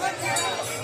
Let's go.